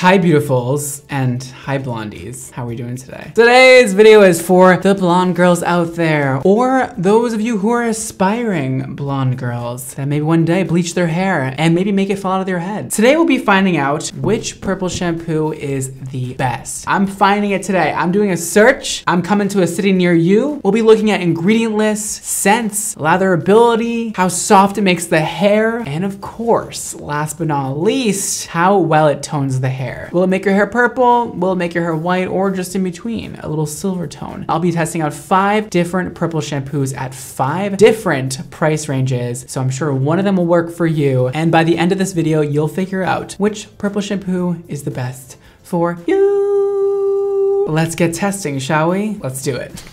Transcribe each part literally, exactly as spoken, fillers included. Hi beautifuls and hi blondies. How are we doing today? Today's video is for the blonde girls out there, or those of you who are aspiring blonde girls that maybe one day bleach their hair and maybe make it fall out of their head. Today we'll be finding out which purple shampoo is the best. I'm finding it today. I'm doing a search. I'm coming to a city near you. We'll be looking at ingredient lists, scents, latherability, how soft it makes the hair, and of course, last but not least, how well it tones the hair. Will it make your hair purple? Will it make your hair white, or just in between, a little silver tone? I'll be testing out five different purple shampoos at five different price ranges, so I'm sure one of them will work for you. And by the end of this video, you'll figure out which purple shampoo is the best for you. Let's get testing, shall we? Let's do it.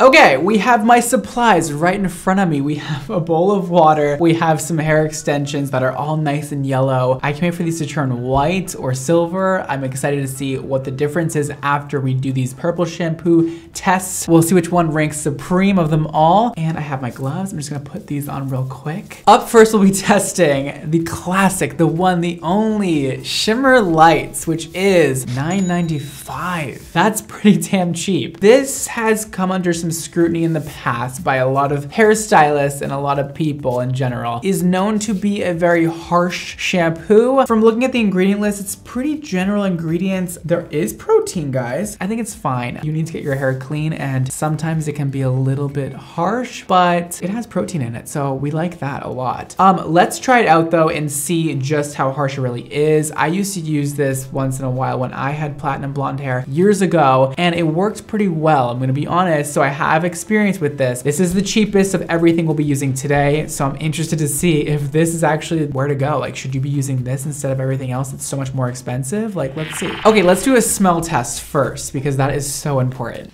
Okay, we have my supplies right in front of me. We have a bowl of water. We have some hair extensions that are all nice and yellow. I can't wait for these to turn white or silver. I'm excited to see what the difference is after we do these purple shampoo tests. We'll see which one ranks supreme of them all. And I have my gloves. I'm just gonna put these on real quick. Up first, we'll be testing the classic, the one, the only Shimmer Lights, which is nine ninety-five. That's pretty damn cheap. This has come under some Some scrutiny in the past by a lot of hairstylists and a lot of people in general. Is known to be a very harsh shampoo. From looking at the ingredient list, it's pretty general ingredients. There is protein, guys. I think it's fine. You need to get your hair clean, and sometimes it can be a little bit harsh, but it has protein in it, so we like that a lot. Um, let's try it out though and see just how harsh it really is. I used to use this once in a while when I had platinum blonde hair years ago, and it worked pretty well. I'm gonna be honest, so I have experience with this. This is the cheapest of everything we'll be using today, so I'm interested to see if this is actually where to go. Like, should you be using this instead of everything else that's so much more expensive? Like, let's see. Okay, let's do a smell test first, because that is so important.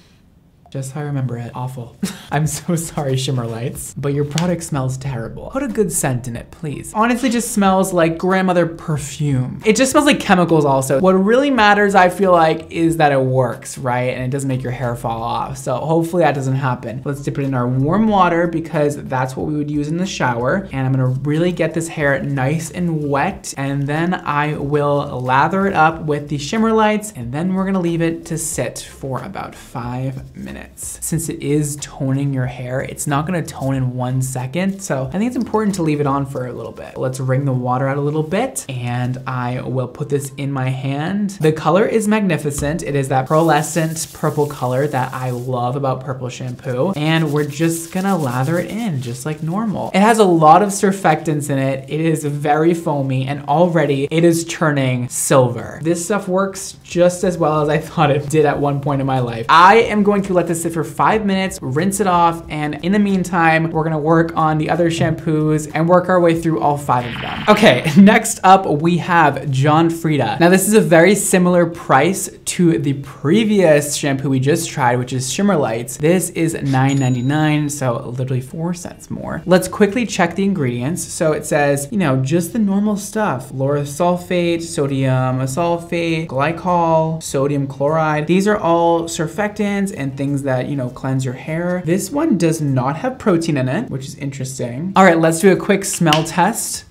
Just how I remember it. Awful. I'm so sorry, Shimmer Lights, but your product smells terrible. Put a good scent in it, please. Honestly, just smells like grandmother perfume. It just smells like chemicals also. What really matters, I feel like, is that it works, right? And it doesn't make your hair fall off. So hopefully that doesn't happen. Let's dip it in our warm water because that's what we would use in the shower. And I'm gonna really get this hair nice and wet. And then I will lather it up with the Shimmer Lights. And then we're gonna leave it to sit for about five minutes. Since it is toning your hair, it's not gonna tone in one second. So I think it's important to leave it on for a little bit. Let's wring the water out a little bit, and I will put this in my hand. The color is magnificent. It is that pearlescent purple color that I love about purple shampoo. And we're just gonna lather it in just like normal. It has a lot of surfactants in it. It is very foamy, and already it is turning silver. This stuff works just as well as I thought it did at one point in my life. I am going to let this sit for five minutes, rinse it off, and in the meantime, we're gonna work on the other shampoos and work our way through all five of them. Okay, next up we have John Frieda. Now this is a very similar price to the previous shampoo we just tried, which is Shimmer Lights. This is nine ninety-nine, so literally four cents more. Let's quickly check the ingredients. So it says, you know, just the normal stuff. Lauryl sulfate, sodium sulfate, glycol, sodium chloride. These are all surfactants and things that, you know, cleanse your hair. This one does not have protein in it, which is interesting. All right, let's do a quick smell test.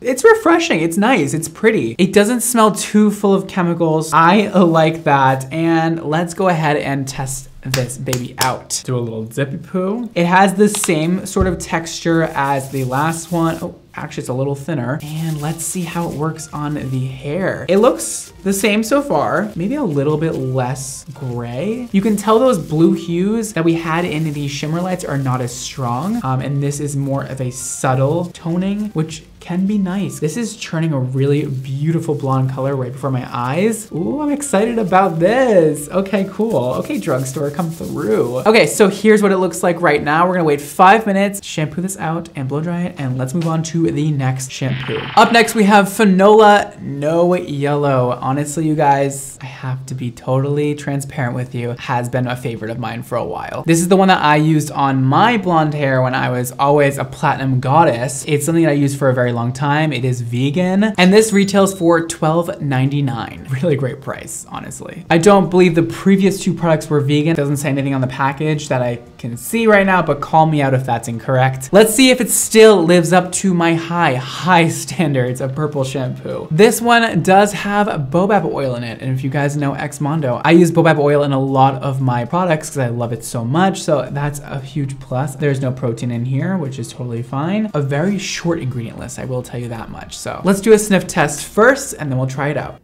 It's refreshing, it's nice, it's pretty. It doesn't smell too full of chemicals. I like that, and let's go ahead and test this baby out. Do a little zippy poo. It has the same sort of texture as the last one. Oh, actually, it's a little thinner. And let's see how it works on the hair. It looks the same so far, maybe a little bit less gray. You can tell those blue hues that we had in the Shimmer Lights are not as strong. Um, and this is more of a subtle toning, which can be nice. This is churning a really beautiful blonde color right before my eyes. Ooh, I'm excited about this. Okay, cool. Okay, drugstore, come through. Okay, so here's what it looks like right now. We're gonna wait five minutes, shampoo this out and blow dry it, and let's move on to the next shampoo. Up next, we have Fanola No Yellow. Honestly, you guys, I have to be totally transparent with you. Has been a favorite of mine for a while. This is the one that I used on my blonde hair when I was always a platinum goddess. It's something that I used for a very long time. It is vegan, and this retails for twelve ninety-nine. Really great price, honestly. I don't believe the previous two products were vegan. It doesn't say anything on the package that I can see right now, but call me out if that's incorrect. Let's see if it still lives up to my my high, high standards of purple shampoo. This one does have Baobab oil in it. And if you guys know XMONDO, I use Baobab oil in a lot of my products because I love it so much. So that's a huge plus. There's no protein in here, which is totally fine. A very short ingredient list, I will tell you that much. So let's do a sniff test first and then we'll try it out.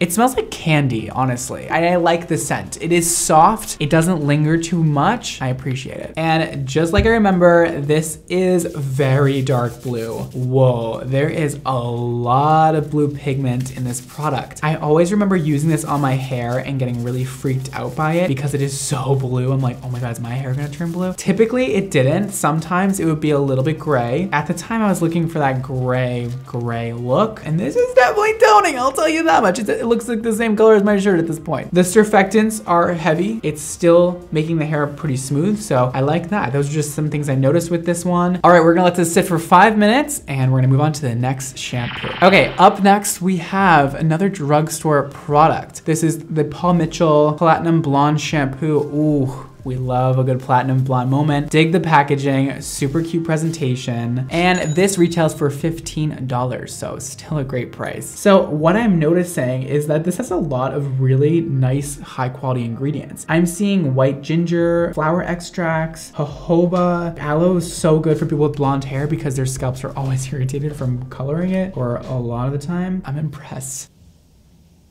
It smells like candy, honestly. I, I like the scent. It is soft. It doesn't linger too much. I appreciate it. And just like I remember, this is very dark blue. Whoa, there is a lot of blue pigment in this product. I always remember using this on my hair and getting really freaked out by it because it is so blue. I'm like, oh my God, is my hair gonna turn blue? Typically it didn't. Sometimes it would be a little bit gray. At the time I was looking for that gray, gray look. And this is definitely toning, I'll tell you that much. It's, it looks like the same color as my shirt at this point. The surfactants are heavy. It's still making the hair pretty smooth, so I like that. Those are just some things I noticed with this one. All right, we're gonna let this sit for five minutes and we're gonna move on to the next shampoo. Okay, up next we have another drugstore product. This is the Paul Mitchell Platinum Blonde Shampoo. Ooh. We love a good platinum blonde moment. Dig the packaging, super cute presentation. And this retails for fifteen dollars, so still a great price. So what I'm noticing is that this has a lot of really nice, high quality ingredients. I'm seeing white ginger, flower extracts, jojoba. Aloe is so good for people with blonde hair because their scalps are always irritated from coloring it, or a lot of the time. I'm impressed.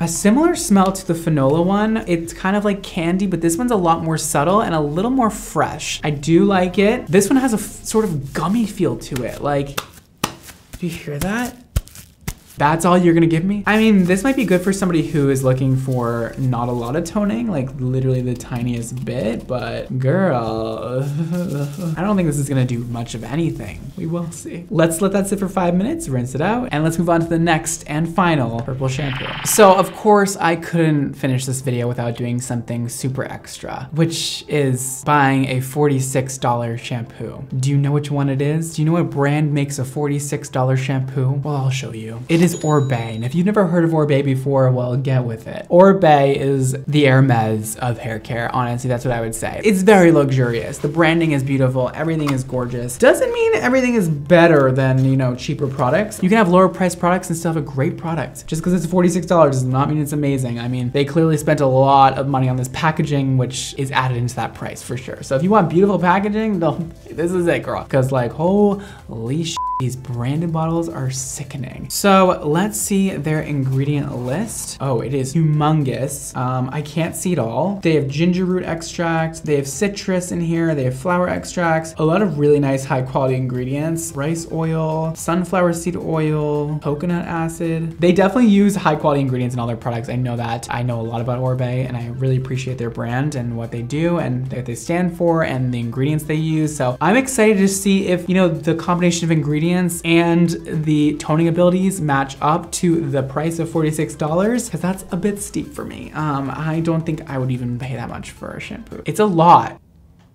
A similar smell to the Fanola one. It's kind of like candy, but this one's a lot more subtle and a little more fresh. I do like it. This one has a sort of gummy feel to it. Like, do you hear that? That's all you're gonna give me? I mean, this might be good for somebody who is looking for not a lot of toning, like literally the tiniest bit, but girl, I don't think this is gonna do much of anything. We will see. Let's let that sit for five minutes, rinse it out, and let's move on to the next and final purple shampoo. So of course I couldn't finish this video without doing something super extra, which is buying a forty-six dollar shampoo. Do you know which one it is? Do you know what brand makes a forty-six dollar shampoo? Well, I'll show you. It It is Oribe, and if you've never heard of Oribe before, well, get with it. Oribe is the Hermes of hair care, honestly, that's what I would say. It's very luxurious, the branding is beautiful, everything is gorgeous. Doesn't mean everything is better than, you know, cheaper products. You can have lower priced products and still have a great product. Just because it's forty-six dollars does not mean it's amazing. I mean, they clearly spent a lot of money on this packaging, which is added into that price for sure. So if you want beautiful packaging, this is it, girl. Because like, holy shit, these branded bottles are sickening. So let's see their ingredient list. Oh, it is humongous. Um, I can't see it all. They have ginger root extract. They have citrus in here. They have flower extracts. A lot of really nice high quality ingredients. Rice oil, sunflower seed oil, coconut acid. They definitely use high quality ingredients in all their products. I know that. I know a lot about Oribe and I really appreciate their brand and what they do and what they stand for and the ingredients they use. So I'm excited to see if, you know, the combination of ingredients and the toning abilities match up to the price of forty-six dollars, because that's a bit steep for me. Um, I don't think I would even pay that much for a shampoo. It's a lot.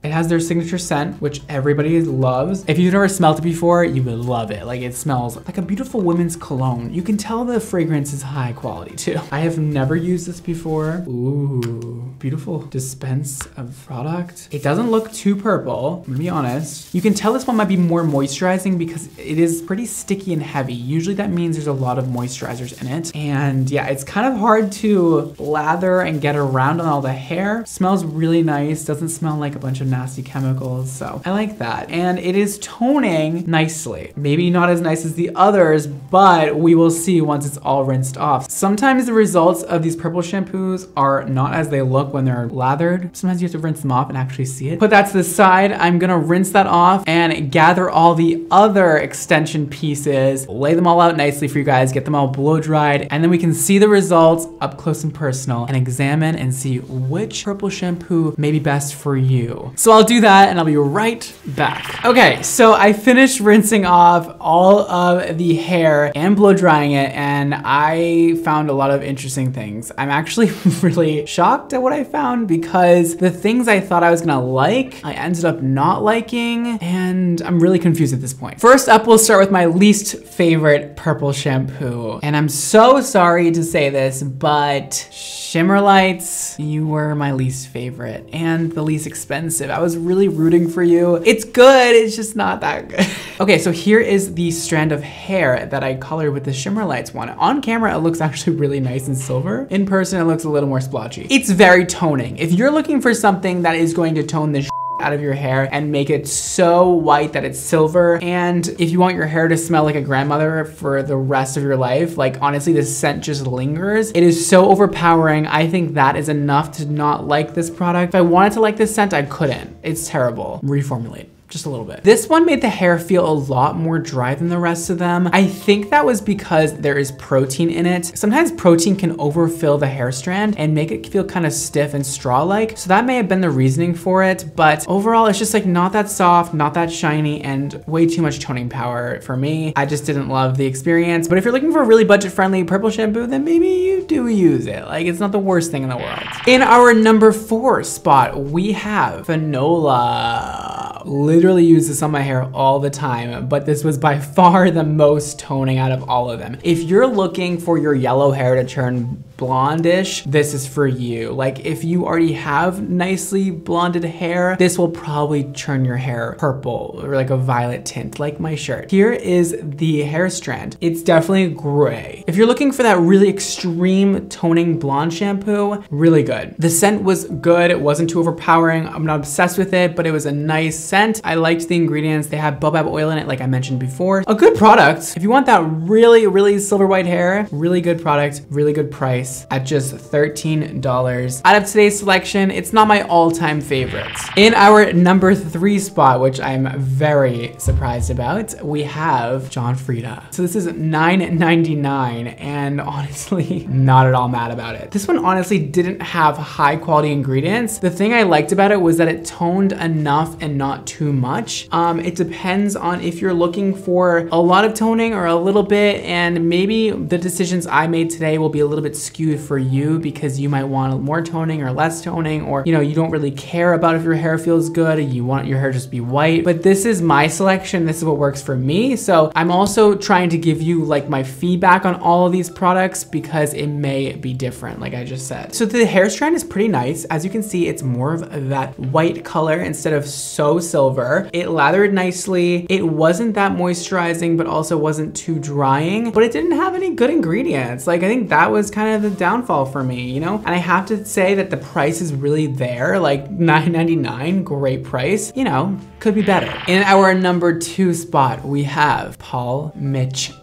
It has their signature scent, which everybody loves. If you've never smelled it before, you would love it. Like, it smells like a beautiful women's cologne. You can tell the fragrance is high quality too. I have never used this before. Ooh, beautiful dispense of product. It doesn't look too purple, I'm gonna be honest. You can tell this one might be more moisturizing because it is pretty sticky and heavy. Usually that means there's a lot of moisturizers in it. And yeah, it's kind of hard to lather and get around on all the hair. Smells really nice, doesn't smell like a bunch of nasty chemicals, so I like that. And it is toning nicely. Maybe not as nice as the others, but we will see once it's all rinsed off. Sometimes the results of these purple shampoos are not as they look when they're lathered. Sometimes you have to rinse them off and actually see it. Put that to the side. I'm gonna rinse that off and gather all the other extension pieces, lay them all out nicely for you guys, get them all blow dried, and then we can see the results up close and personal and examine and see which purple shampoo may be best for you. So I'll do that and I'll be right back. Okay, so I finished rinsing off all of the hair and blow drying it, and I found a lot of interesting things. I'm actually really shocked at what I found because the things I thought I was gonna like, I ended up not liking, and I'm really confused at this point. First up, we'll start with my least favorite favorite purple shampoo. And I'm so sorry to say this, but Shimmer Lights, you were my least favorite and the least expensive. I was really rooting for you. It's good, it's just not that good. Okay, so here is the strand of hair that I colored with the Shimmer Lights one. On camera, it looks actually really nice and silver. In person, it looks a little more splotchy. It's very toning. If you're looking for something that is going to tone the out of your hair and make it so white that it's silver, and if you want your hair to smell like a grandmother for the rest of your life, like honestly this scent just lingers, it is so overpowering. I think that is enough to not like this product. If I wanted to like this scent, I couldn't. It's terrible. Reformulate just a little bit. This one made the hair feel a lot more dry than the rest of them. I think that was because there is protein in it. Sometimes protein can overfill the hair strand and make it feel kind of stiff and straw-like. So that may have been the reasoning for it, but overall it's just like not that soft, not that shiny, and way too much toning power for me. I just didn't love the experience. But if you're looking for a really budget-friendly purple shampoo, then maybe you do use it. Like it's not the worst thing in the world. In our number four spot, we have Fanola. Literally use this on my hair all the time, but this was by far the most toning out of all of them. If you're looking for your yellow hair to turn blondish, this is for you. Like if you already have nicely blonded hair, this will probably turn your hair purple or like a violet tint, like my shirt. Here is the hair strand. It's definitely gray. If you're looking for that really extreme toning blonde shampoo, really good. The scent was good. It wasn't too overpowering. I'm not obsessed with it, but it was a nice scent. I liked the ingredients. They have baobab oil in it, like I mentioned before. A good product. If you want that really, really silver white hair, really good product, really good price. At just thirteen dollars. Out of today's selection, it's not my all-time favorites. In our number three spot, which I'm very surprised about, we have John Frieda. So this is nine ninety-nine, and honestly, not at all mad about it. This one honestly didn't have high quality ingredients. The thing I liked about it was that it toned enough and not too much. Um, it depends on if you're looking for a lot of toning or a little bit, and maybe the decisions I made today will be a little bit skewed for you because you might want more toning or less toning, or you know, you don't really care about if your hair feels good, you want your hair just to be white. But this is my selection, this is what works for me. So I'm also trying to give you like my feedback on all of these products because it may be different, like I just said. So the hair strand is pretty nice. As you can see, it's more of that white color instead of so silver. It lathered nicely. It wasn't that moisturizing, but also wasn't too drying, but it didn't have any good ingredients. Like I think that was kind of the downfall for me, you know? And I have to say that the price is really there, like nine ninety-nine, great price, you know, could be better. In our number two spot, we have Paul Mitchell.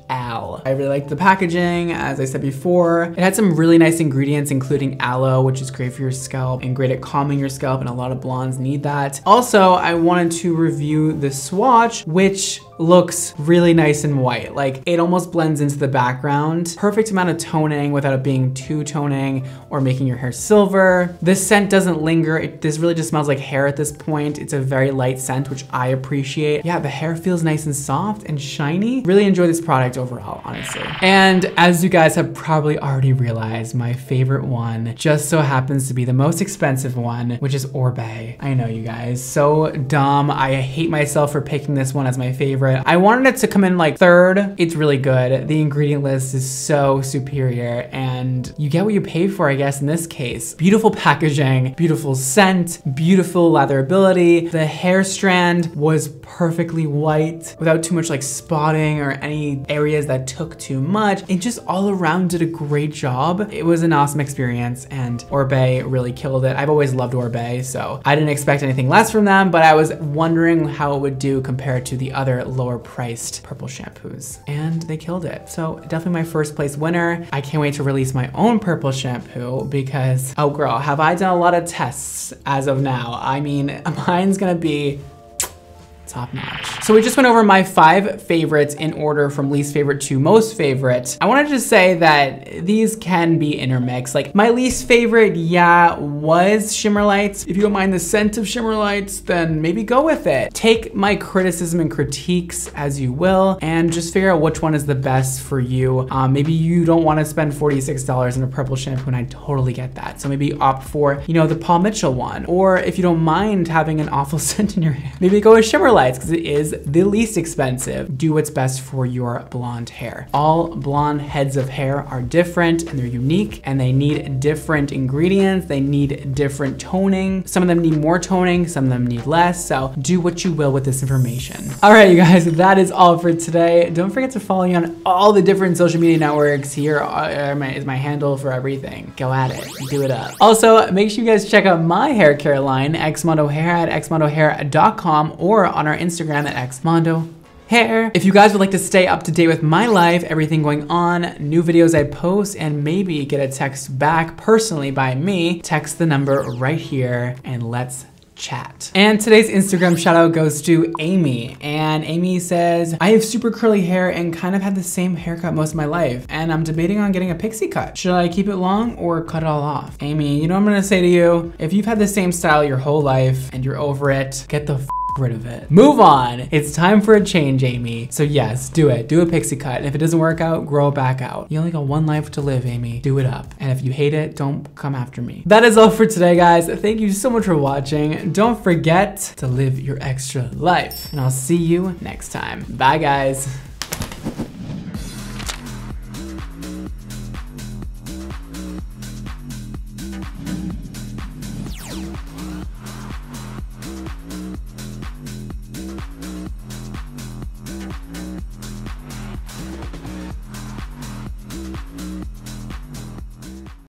I really liked the packaging, as I said before. It had some really nice ingredients, including aloe, which is great for your scalp and great at calming your scalp, and a lot of blondes need that. Also, I wanted to review the swatch, which looks really nice and white. Like, it almost blends into the background. Perfect amount of toning without it being too toning or making your hair silver. This scent doesn't linger. It, this really just smells like hair at this point. It's a very light scent, which I appreciate. Yeah, the hair feels nice and soft and shiny. Really enjoy this product overall, honestly. And as you guys have probably already realized, my favorite one just so happens to be the most expensive one, which is Oribe. I know, you guys, so dumb. I hate myself for picking this one as my favorite. I wanted it to come in like third. It's really good. The ingredient list is so superior, and you get what you pay for, I guess, in this case. Beautiful packaging, beautiful scent, beautiful latherability. The hair strand was perfectly white without too much like spotting or any area that took too much. It just all around did a great job. It was an awesome experience, and Oribe really killed it. I've always loved Oribe, so I didn't expect anything less from them, but I was wondering how it would do compared to the other lower priced purple shampoos, and they killed it. So definitely my first place winner. I can't wait to release my own purple shampoo because, oh girl, have I done a lot of tests as of now. I mean, mine's gonna be top notch. So we just went over my five favorites in order from least favorite to most favorite. I wanted to say that these can be intermixed. Like my least favorite, yeah, was Shimmer Lights. If you don't mind the scent of Shimmer Lights, then maybe go with it. Take my criticism and critiques as you will, and just figure out which one is the best for you. Um, maybe you don't want to spend forty-six dollars on a purple shampoo, and I totally get that. So maybe opt for, you know, the Paul Mitchell one, or if you don't mind having an awful scent in your hair, maybe go with Shimmer Lights. Lights because it is the least expensive. Do what's best for your blonde hair. All blonde heads of hair are different and they're unique and they need different ingredients. They need different toning. Some of them need more toning, some of them need less. So do what you will with this information. All right, you guys, that is all for today. Don't forget to follow me on all the different social media networks. Here are my, is my handle for everything. Go at it, do it up. Also, make sure you guys check out my hair care line, XMONDO Hair at X Mondo Hair dot com or on our Instagram at XMONDO Hair. If you guys would like to stay up to date with my life, everything going on, new videos I post, and maybe get a text back personally by me, text the number right here and let's chat. And today's Instagram shout out goes to Amy, and Amy says, I have super curly hair and kind of had the same haircut most of my life, and I'm debating on getting a pixie cut. Should I keep it long or cut it all off? Amy, you know what I'm gonna say to you? If you've had the same style your whole life and you're over it, get the f rid of it. Move on. It's time for a change, Amy. So yes, do it. Do a pixie cut. And if it doesn't work out, grow it back out. You only got one life to live, Amy. Do it up. And if you hate it, don't come after me. That is all for today, guys. Thank you so much for watching. Don't forget to live your extra life. And I'll see you next time. Bye, guys.